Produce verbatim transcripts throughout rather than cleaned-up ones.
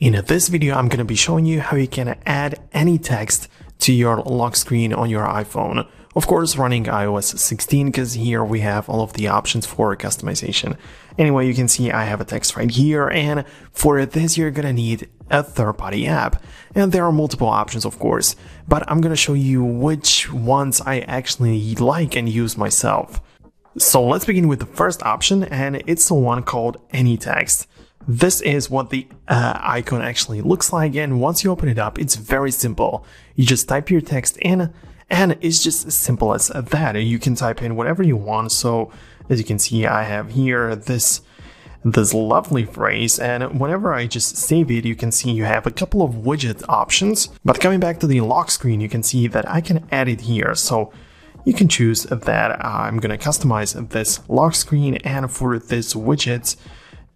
In this video, I'm going to be showing you how you can add any text to your lock screen on your iPhone. Of course, running i O S sixteen, because here we have all of the options for customization. Anyway, you can see I have a text right here, and for this you're gonna need a third-party app. And there are multiple options, of course, but I'm gonna show you which ones I actually like and use myself. So let's begin with the first option, and it's the one called AnyText. This is what the uh, icon actually looks like, and once you open it up, it's very simple. You just type your text in, and it's just as simple as that. You can type in whatever you want. So as you can see, I have here this this lovely phrase, and whenever I just save it, you can see you have a couple of widget options. But coming back to the lock screen, you can see that I can add it here. So you can choose that I'm gonna customize this lock screen, and for this widget,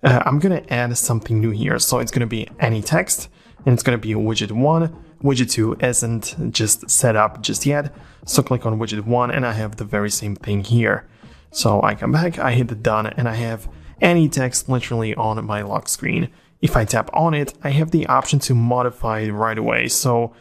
uh, I'm gonna add something new here. So it's gonna be any text, and it's gonna be widget one. Widget two isn't just set up just yet, so click on widget one, and I have the very same thing here. So I come back, I hit the done, and I have any text literally on my lock screen. If I tap on it, I have the option to modify it right away. So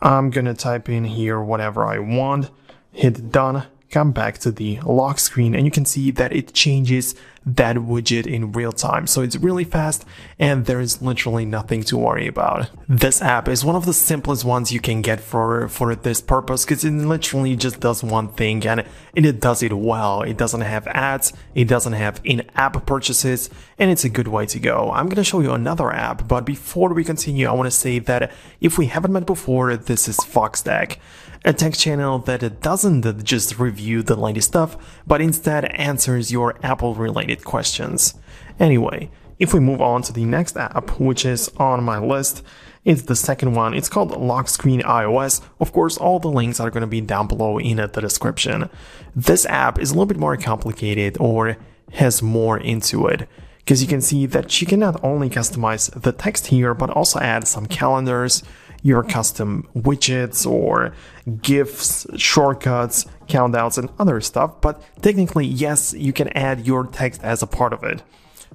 I'm gonna type in here whatever I want, hit done, come back to the lock screen, and you can see that it changes that widget in real time. So it's really fast, and there is literally nothing to worry about. This app is one of the simplest ones you can get for for this purpose, because it literally just does one thing, and it, it does it well. It doesn't have ads, it doesn't have in-app purchases, and it's a good way to go. I'm gonna show you another app, but before we continue, I want to say that if we haven't met before, this is Foxtecc, a tech channel that doesn't just review the latest stuff, but instead answers your Apple-related questions. Anyway, if we move on to the next app, which is on my list, it's the second one. It's called Lock Screen iOS. Of course, all the links are going to be down below in the description. This app is a little bit more complicated, or has more into it, because you can see that you can not only customize the text here, but also add some calendars, your custom widgets or GIFs, shortcuts, countdowns, and other stuff. But technically, yes, you can add your text as a part of it.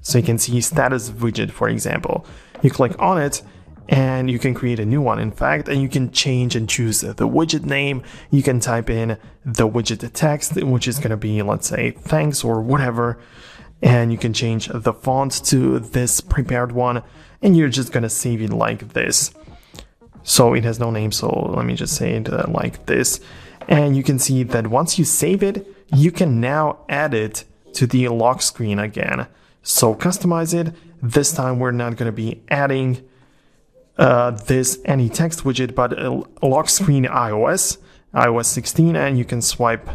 So you can see status widget, for example. You click on it, and you can create a new one, in fact, and you can change and choose the widget name. You can type in the widget text, which is gonna be, let's say, thanks or whatever. And you can change the font to this prepared one, and you're just gonna save it like this. So it has no name, so let me just say it uh, like this. And you can see that once you save it, you can now add it to the lock screen again. So customize it. This time we're not going to be adding uh, this any text widget, but uh, lock screen iOS, i O S sixteen, and you can swipe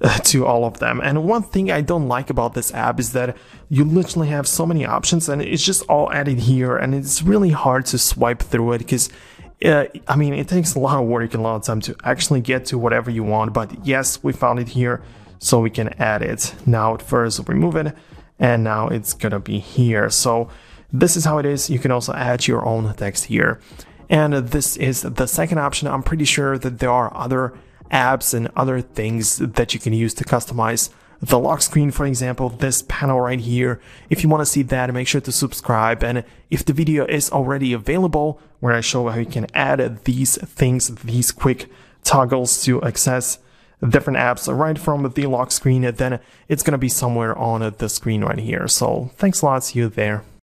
uh, to all of them. And one thing I don't like about this app is that you literally have so many options, and it's just all added here, and it's really hard to swipe through it, because Uh, I mean, it takes a lot of work and a lot of time to actually get to whatever you want. But yes, we found it here, so we can add it. Now first remove it, and now it's gonna be here. So this is how it is. You can also add your own text here. And this is the second option. I'm pretty sure that there are other apps and other things that you can use to customize the lock screen, for example, this panel right here. If you want to see that, make sure to subscribe. And if the video is already available, where I show how you can add these things, these quick toggles to access different apps right from the lock screen, then it's going to be somewhere on the screen right here. So thanks a lot. See you there.